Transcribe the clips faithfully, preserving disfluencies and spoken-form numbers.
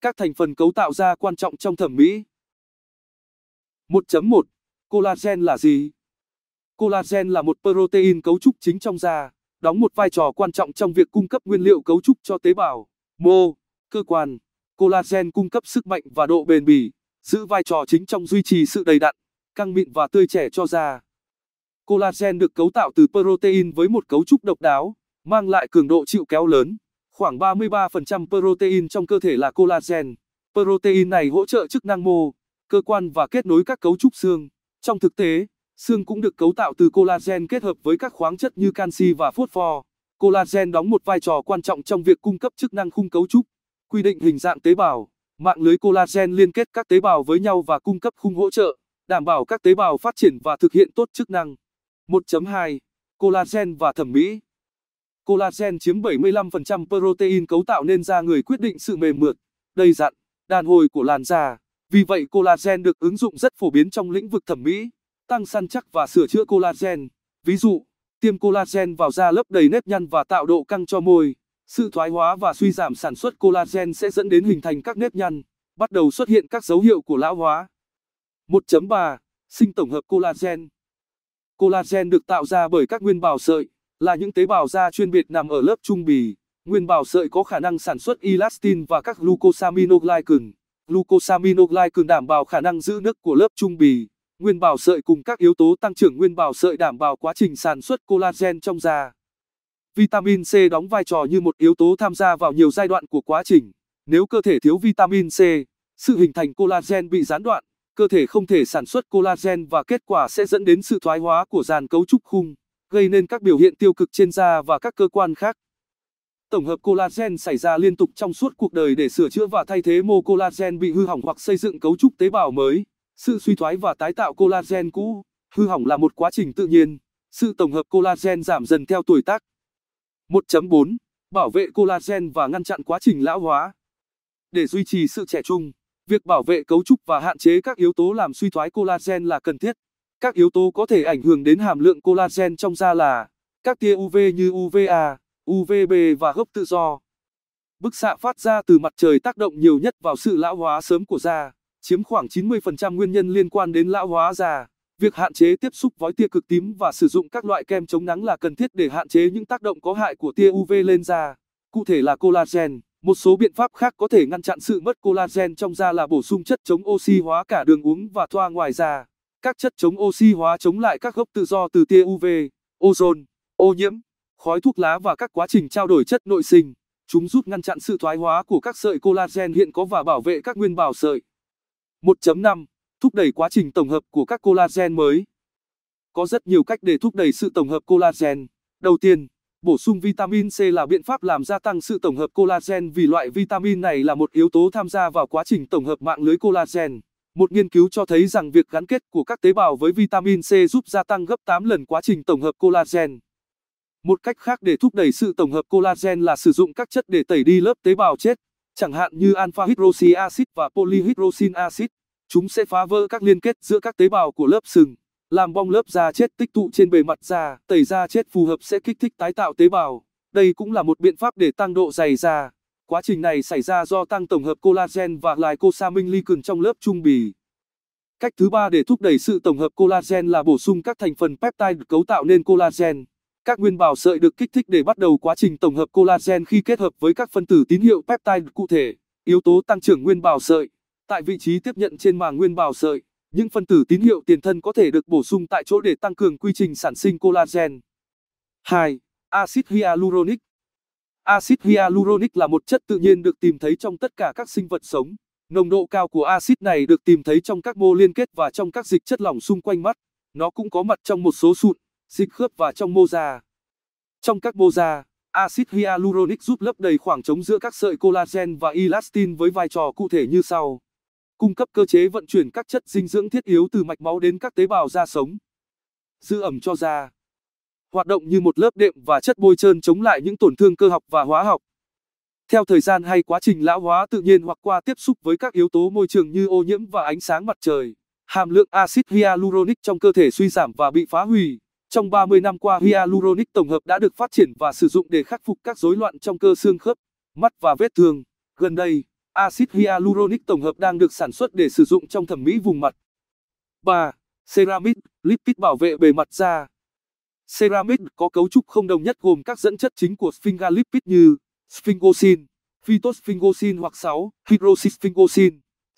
Các thành phần cấu tạo da quan trọng trong thẩm mỹ. một chấm một Collagen là gì? Collagen là một protein cấu trúc chính trong da, đóng một vai trò quan trọng trong việc cung cấp nguyên liệu cấu trúc cho tế bào, mô, cơ quan. Collagen cung cấp sức mạnh và độ bền bỉ, giữ vai trò chính trong duy trì sự đầy đặn, căng mịn và tươi trẻ cho da. Collagen được cấu tạo từ protein với một cấu trúc độc đáo, mang lại cường độ chịu kéo lớn. Khoảng ba mươi ba phần trăm protein trong cơ thể là collagen. Protein này hỗ trợ chức năng mô, cơ quan và kết nối các cấu trúc xương. Trong thực tế, xương cũng được cấu tạo từ collagen kết hợp với các khoáng chất như canxi và phosphor. Collagen đóng một vai trò quan trọng trong việc cung cấp chức năng khung cấu trúc, quy định hình dạng tế bào. Mạng lưới collagen liên kết các tế bào với nhau và cung cấp khung hỗ trợ, đảm bảo các tế bào phát triển và thực hiện tốt chức năng. một chấm hai Collagen và thẩm mỹ. Collagen chiếm bảy mươi lăm phần trăm protein cấu tạo nên da người quyết định sự mềm mượt, đầy dặn, đàn hồi của làn da. Vì vậy collagen được ứng dụng rất phổ biến trong lĩnh vực thẩm mỹ, tăng săn chắc và sửa chữa collagen. Ví dụ, tiêm collagen vào da lấp đầy nếp nhăn và tạo độ căng cho môi. Sự thoái hóa và suy giảm sản xuất collagen sẽ dẫn đến hình thành các nếp nhăn, bắt đầu xuất hiện các dấu hiệu của lão hóa. một chấm ba Sinh tổng hợp collagen. Collagen được tạo ra bởi các nguyên bào sợi, là những tế bào da chuyên biệt nằm ở lớp trung bì. Nguyên bào sợi có khả năng sản xuất elastin và các glucosaminoglycan. Glucosaminoglycan đảm bảo khả năng giữ nước của lớp trung bì. Nguyên bào sợi cùng các yếu tố tăng trưởng nguyên bào sợi đảm bảo quá trình sản xuất collagen trong da. Vitamin C đóng vai trò như một yếu tố tham gia vào nhiều giai đoạn của quá trình. Nếu cơ thể thiếu vitamin C, sự hình thành collagen bị gián đoạn, cơ thể không thể sản xuất collagen và kết quả sẽ dẫn đến sự thoái hóa của dàn cấu trúc khung, gây nên các biểu hiện tiêu cực trên da và các cơ quan khác. Tổng hợp collagen xảy ra liên tục trong suốt cuộc đời để sửa chữa và thay thế mô collagen bị hư hỏng hoặc xây dựng cấu trúc tế bào mới. Sự suy thoái và tái tạo collagen cũ, hư hỏng là một quá trình tự nhiên. Sự tổng hợp collagen giảm dần theo tuổi tác. một chấm bốn Bảo vệ collagen và ngăn chặn quá trình lão hóa. Để duy trì sự trẻ trung, việc bảo vệ cấu trúc và hạn chế các yếu tố làm suy thoái collagen là cần thiết. Các yếu tố có thể ảnh hưởng đến hàm lượng collagen trong da là các tia u vê như u vê a, u vê bê và gốc tự do. Bức xạ phát ra từ mặt trời tác động nhiều nhất vào sự lão hóa sớm của da, chiếm khoảng chín mươi phần trăm nguyên nhân liên quan đến lão hóa da. Việc hạn chế tiếp xúc với tia cực tím và sử dụng các loại kem chống nắng là cần thiết để hạn chế những tác động có hại của tia u vê lên da, cụ thể là collagen. Một số biện pháp khác có thể ngăn chặn sự mất collagen trong da là bổ sung chất chống oxy hóa cả đường uống và thoa ngoài da. Các chất chống oxy hóa chống lại các gốc tự do từ tia u vê, ozone, ô nhiễm, khói thuốc lá và các quá trình trao đổi chất nội sinh. Chúng giúp ngăn chặn sự thoái hóa của các sợi collagen hiện có và bảo vệ các nguyên bào sợi. một chấm năm Thúc đẩy quá trình tổng hợp của các collagen mới. Có rất nhiều cách để thúc đẩy sự tổng hợp collagen. Đầu tiên, bổ sung vitamin C là biện pháp làm gia tăng sự tổng hợp collagen vì loại vitamin này là một yếu tố tham gia vào quá trình tổng hợp mạng lưới collagen. Một nghiên cứu cho thấy rằng việc gắn kết của các tế bào với vitamin C giúp gia tăng gấp tám lần quá trình tổng hợp collagen. Một cách khác để thúc đẩy sự tổng hợp collagen là sử dụng các chất để tẩy đi lớp tế bào chết, chẳng hạn như alpha hydroxy axit và polyhydroxy axit. Chúng sẽ phá vỡ các liên kết giữa các tế bào của lớp sừng, làm bong lớp da chết tích tụ trên bề mặt da. Tẩy da chết phù hợp sẽ kích thích tái tạo tế bào. Đây cũng là một biện pháp để tăng độ dày da. Quá trình này xảy ra do tăng tổng hợp collagen và glycosaminoglycan trong lớp trung bì. Cách thứ ba để thúc đẩy sự tổng hợp collagen là bổ sung các thành phần peptide cấu tạo nên collagen. Các nguyên bào sợi được kích thích để bắt đầu quá trình tổng hợp collagen khi kết hợp với các phân tử tín hiệu peptide cụ thể, yếu tố tăng trưởng nguyên bào sợi. Tại vị trí tiếp nhận trên màng nguyên bào sợi, những phân tử tín hiệu tiền thân có thể được bổ sung tại chỗ để tăng cường quy trình sản sinh collagen. hai Axit hyaluronic. Axit hyaluronic là một chất tự nhiên được tìm thấy trong tất cả các sinh vật sống. Nồng độ cao của axit này được tìm thấy trong các mô liên kết và trong các dịch chất lỏng xung quanh mắt. Nó cũng có mặt trong một số sụn, dịch khớp và trong mô da. Trong các mô da, axit hyaluronic giúp lấp đầy khoảng trống giữa các sợi collagen và elastin với vai trò cụ thể như sau: cung cấp cơ chế vận chuyển các chất dinh dưỡng thiết yếu từ mạch máu đến các tế bào da sống, giữ ẩm cho da, hoạt động như một lớp đệm và chất bôi trơn chống lại những tổn thương cơ học và hóa học. Theo thời gian hay quá trình lão hóa tự nhiên hoặc qua tiếp xúc với các yếu tố môi trường như ô nhiễm và ánh sáng mặt trời, hàm lượng axit hyaluronic trong cơ thể suy giảm và bị phá hủy. Trong ba mươi năm qua, hyaluronic tổng hợp đã được phát triển và sử dụng để khắc phục các rối loạn trong cơ xương khớp, mắt và vết thương. Gần đây, Axit hyaluronic tổng hợp đang được sản xuất để sử dụng trong thẩm mỹ vùng mặt. ba. Ceramid, lipid bảo vệ bề mặt da. Ceramid có cấu trúc không đồng nhất gồm các dẫn chất chính của sphingolipid như sphingosine, phytosphingosine hoặc sáu hydroxysphingosine,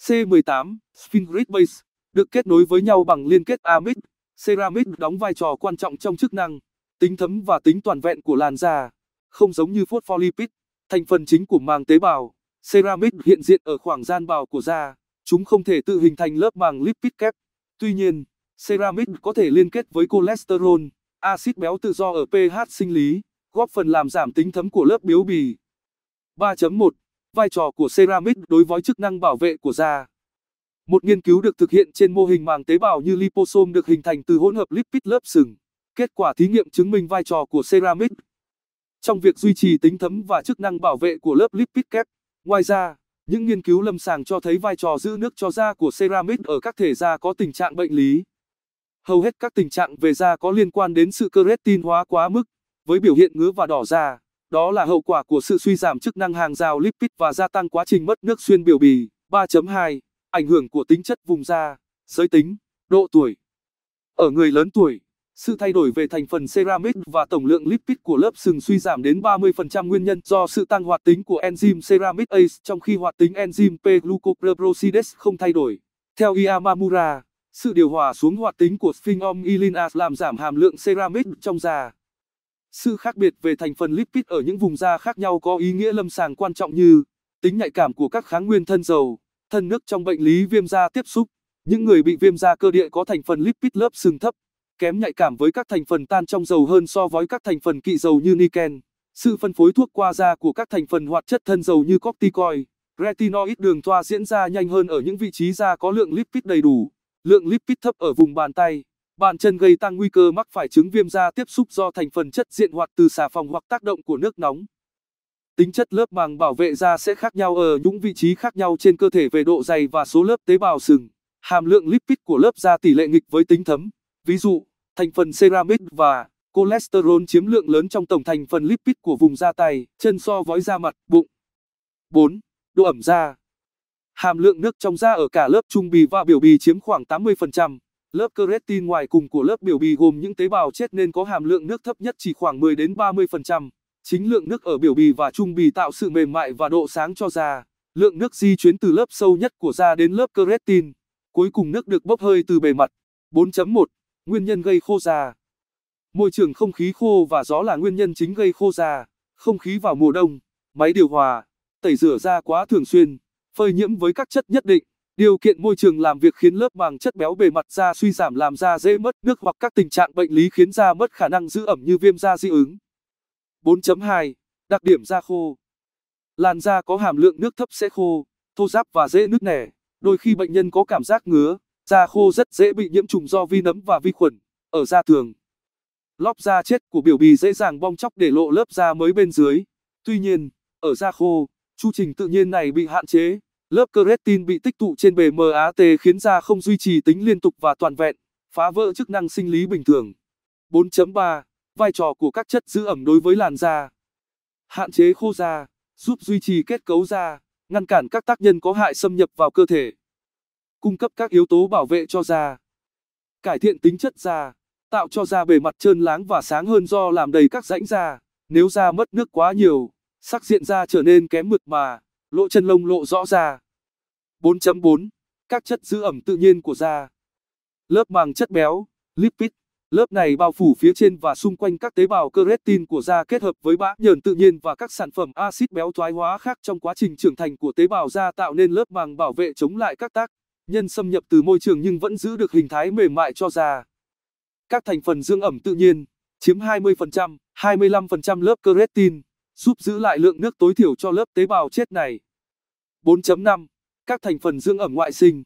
C mười tám, sphingoid base, được kết nối với nhau bằng liên kết amid. Ceramid đóng vai trò quan trọng trong chức năng, tính thấm và tính toàn vẹn của làn da, không giống như phospholipid, thành phần chính của màng tế bào. Ceramid hiện diện ở khoảng gian bào của da, chúng không thể tự hình thành lớp màng lipid kép. Tuy nhiên, ceramid có thể liên kết với cholesterol, axit béo tự do ở pH sinh lý, góp phần làm giảm tính thấm của lớp biếu bì. ba chấm một. Vai trò của ceramid đối với chức năng bảo vệ của da. Một nghiên cứu được thực hiện trên mô hình màng tế bào như liposome được hình thành từ hỗn hợp lipid lớp sừng. Kết quả thí nghiệm chứng minh vai trò của ceramid trong việc duy trì tính thấm và chức năng bảo vệ của lớp lipid kép. Ngoài ra, những nghiên cứu lâm sàng cho thấy vai trò giữ nước cho da của ceramid ở các thể da có tình trạng bệnh lý. Hầu hết các tình trạng về da có liên quan đến sự keratin hóa quá mức, với biểu hiện ngứa và đỏ da, đó là hậu quả của sự suy giảm chức năng hàng rào lipid và gia tăng quá trình mất nước xuyên biểu bì. ba chấm hai. Ảnh hưởng của tính chất vùng da, giới tính, độ tuổi. Ở người lớn tuổi, sự thay đổi về thành phần ceramid và tổng lượng lipid của lớp sừng suy giảm đến ba mươi phần trăm nguyên nhân do sự tăng hoạt tính của enzyme ceramidase, trong khi hoạt tính enzyme p-glucocerebrosidase không thay đổi. Theo Yamamura, sự điều hòa xuống hoạt tính của sphingomyelinase làm giảm hàm lượng ceramid trong da. Sự khác biệt về thành phần lipid ở những vùng da khác nhau có ý nghĩa lâm sàng quan trọng như tính nhạy cảm của các kháng nguyên thân dầu, thân nước trong bệnh lý viêm da tiếp xúc. Những người bị viêm da cơ địa có thành phần lipid lớp sừng thấp, kém nhạy cảm với các thành phần tan trong dầu hơn so với các thành phần kỵ dầu như niken. Sự phân phối thuốc qua da của các thành phần hoạt chất thân dầu như corticoid, retinoid đường thoa diễn ra nhanh hơn ở những vị trí da có lượng lipid đầy đủ. Lượng lipid thấp ở vùng bàn tay, bàn chân gây tăng nguy cơ mắc phải chứng viêm da tiếp xúc do thành phần chất diện hoạt từ xà phòng hoặc tác động của nước nóng. Tính chất lớp màng bảo vệ da sẽ khác nhau ở những vị trí khác nhau trên cơ thể về độ dày và số lớp tế bào sừng. Hàm lượng lipid của lớp da tỷ lệ nghịch với tính thấm. Ví dụ, thành phần ceramid và cholesterol chiếm lượng lớn trong tổng thành phần lipid của vùng da tay, chân so với da mặt, bụng. bốn. Độ ẩm da. Hàm lượng nước trong da ở cả lớp trung bì và biểu bì chiếm khoảng tám mươi phần trăm. Lớp keratin ngoài cùng của lớp biểu bì gồm những tế bào chết nên có hàm lượng nước thấp nhất chỉ khoảng mười đến ba mươi phần trăm. Chính lượng nước ở biểu bì và trung bì tạo sự mềm mại và độ sáng cho da. Lượng nước di chuyển từ lớp sâu nhất của da đến lớp keratin. Cuối cùng nước được bốc hơi từ bề mặt. bốn chấm một. Nguyên nhân gây khô da. Môi trường không khí khô và gió là nguyên nhân chính gây khô da. Không khí vào mùa đông, máy điều hòa, tẩy rửa da quá thường xuyên, phơi nhiễm với các chất nhất định, điều kiện môi trường làm việc khiến lớp màng chất béo bề mặt da suy giảm, làm da dễ mất nước hoặc các tình trạng bệnh lý khiến da mất khả năng giữ ẩm như viêm da dị ứng. bốn chấm hai. Đặc điểm da khô. Làn da có hàm lượng nước thấp sẽ khô, thô ráp và dễ nứt nẻ. Đôi khi bệnh nhân có cảm giác ngứa. Da khô rất dễ bị nhiễm trùng do vi nấm và vi khuẩn. Ở da thường, lóp da chết của biểu bì dễ dàng bong tróc để lộ lớp da mới bên dưới. Tuy nhiên, ở da khô, chu trình tự nhiên này bị hạn chế. Lớp keratin bị tích tụ trên bề mát khiến da không duy trì tính liên tục và toàn vẹn, phá vỡ chức năng sinh lý bình thường. bốn chấm ba. Vai trò của các chất giữ ẩm đối với làn da. Hạn chế khô da, giúp duy trì kết cấu da, ngăn cản các tác nhân có hại xâm nhập vào cơ thể, cung cấp các yếu tố bảo vệ cho da, cải thiện tính chất da, tạo cho da bề mặt trơn láng và sáng hơn do làm đầy các rãnh da. Nếu da mất nước quá nhiều, sắc diện da trở nên kém mượt mà, lỗ chân lông lộ rõ ra. bốn chấm bốn. Các chất giữ ẩm tự nhiên của da. Lớp màng chất béo, lipid, lớp này bao phủ phía trên và xung quanh các tế bào keratin của da, kết hợp với bã nhờn tự nhiên và các sản phẩm axit béo thoái hóa khác trong quá trình trưởng thành của tế bào da, tạo nên lớp màng bảo vệ chống lại các tác nhân xâm nhập từ môi trường nhưng vẫn giữ được hình thái mềm mại cho da. Các thành phần dưỡng ẩm tự nhiên chiếm hai mươi phần trăm, hai mươi lăm phần trăm lớp keratin, giúp giữ lại lượng nước tối thiểu cho lớp tế bào chết này. bốn chấm năm. Các thành phần dưỡng ẩm ngoại sinh.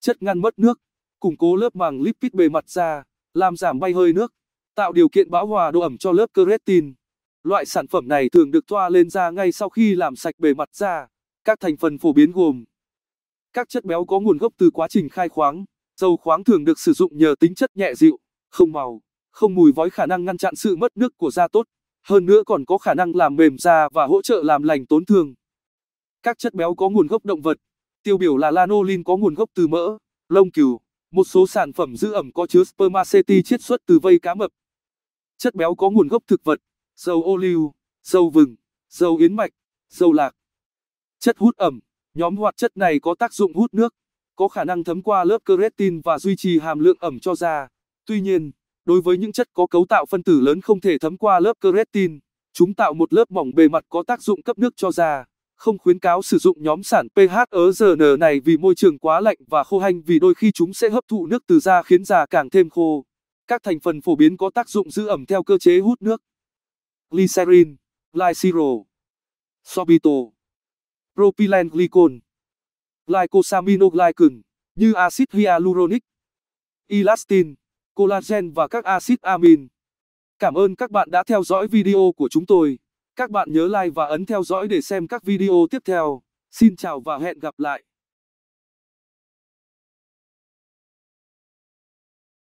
Chất ngăn mất nước, củng cố lớp màng lipid bề mặt da, làm giảm bay hơi nước, tạo điều kiện bão hòa độ ẩm cho lớp keratin. Loại sản phẩm này thường được thoa lên da ngay sau khi làm sạch bề mặt da. Các thành phần phổ biến gồm các chất béo có nguồn gốc từ quá trình khai khoáng, dầu khoáng thường được sử dụng nhờ tính chất nhẹ dịu, không màu, không mùi với khả năng ngăn chặn sự mất nước của da tốt, hơn nữa còn có khả năng làm mềm da và hỗ trợ làm lành tổn thương. Các chất béo có nguồn gốc động vật, tiêu biểu là lanolin có nguồn gốc từ mỡ, lông cừu, một số sản phẩm giữ ẩm có chứa spermaceti chiết xuất từ vây cá mập. Chất béo có nguồn gốc thực vật, dầu ô liu, dầu vừng, dầu yến mạch, dầu lạc. Chất hút ẩm, nhóm hoạt chất này có tác dụng hút nước, có khả năng thấm qua lớp keratin và duy trì hàm lượng ẩm cho da. Tuy nhiên, đối với những chất có cấu tạo phân tử lớn không thể thấm qua lớp keratin, chúng tạo một lớp mỏng bề mặt có tác dụng cấp nước cho da. Không khuyến cáo sử dụng nhóm sản pê hát e rờ en này vì môi trường quá lạnh và khô hanh, vì đôi khi chúng sẽ hấp thụ nước từ da khiến da càng thêm khô. Các thành phần phổ biến có tác dụng giữ ẩm theo cơ chế hút nước: Glycerin, glycerol, sorbitol, propylene glycol, Glucosaminoglycan như axit hyaluronic, elastin, collagen và các axit amin. Cảm ơn các bạn đã theo dõi video của chúng tôi. Các bạn nhớ like và ấn theo dõi để xem các video tiếp theo. Xin chào và hẹn gặp lại.